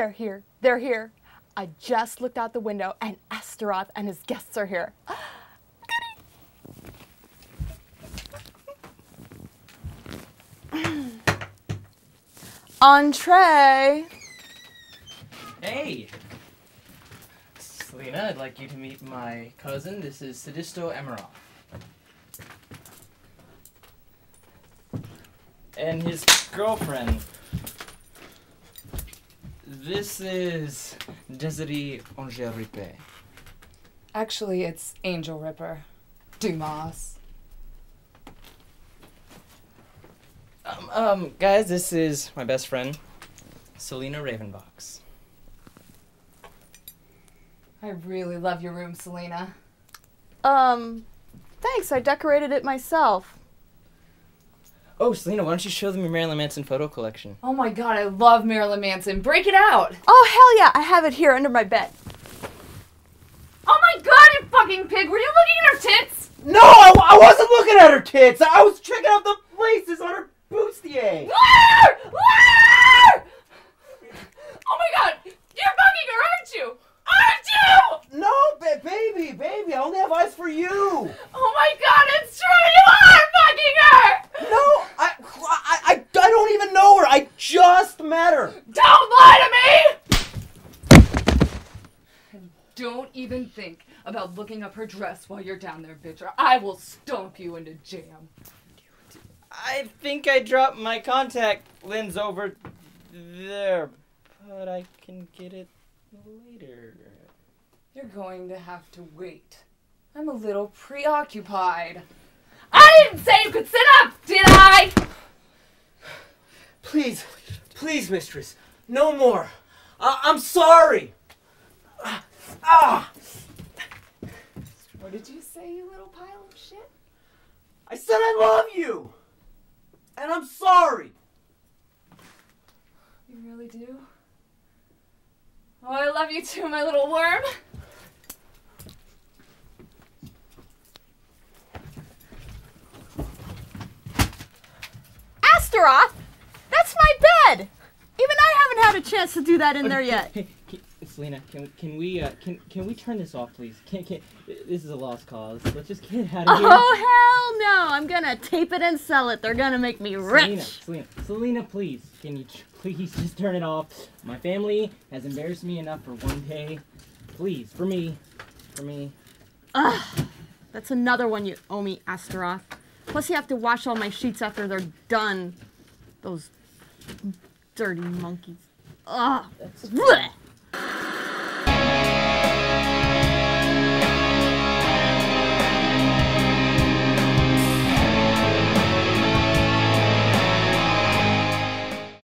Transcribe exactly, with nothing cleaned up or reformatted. They're here. They're here. I just looked out the window and Astaroth and his guests are here. Entree. Hey. Selena, I'd like you to meet my cousin. This is Sidisto Emeroth. And his girlfriend. This is Desiree Angel Ripper. Actually, it's Angel Ripper. Dumas. Um, um, guys, this is my best friend, Selena Ravenbox. I really love your room, Selena. Um, thanks. I decorated it myself. Oh, Selena, why don't you show them your Marilyn Manson photo collection? Oh my god, I love Marilyn Manson. Break it out! Oh, hell yeah, I have it here under my bed. Oh my god, you fucking pig! Were you looking at her tits? No, I, I wasn't looking at her tits! I was checking out the laces on her bustier! Ah! Ah! Oh my god! You're fucking her, aren't you? Aren't you? No, ba baby, baby, I only have eyes for you! Oh my god, it's true! You are fucking her! I just met her! Don't lie to me! Don't even think about looking up her dress while you're down there, bitch, or I will stomp you into jam. I think I dropped my contact lens over there, but I can get it later. You're going to have to wait. I'm a little preoccupied. I didn't say you could sit up, did I? Please, please, mistress, no more. Uh, I'm sorry. Uh, uh. What did you say, you little pile of shit? I said I love you. And I'm sorry. You really do? Oh, I love you too, my little worm. Astaroth! That's my bed! Even I haven't had a chance to do that in there yet. Hey, hey, hey, Selena, can we can we uh, can can we turn this off, please? Can can this is a lost cause. Let's just get it out of here. Oh hell no! I'm gonna tape it and sell it. They're gonna make me rich. Selena, Selena, Selena, please, can you please just turn it off? My family has embarrassed me enough for one day. Please, for me, for me. Ugh, that's another one you owe me, Astaroth. Plus, you have to wash all my sheets after they're done. Those dirty monkeys. Ugh. That's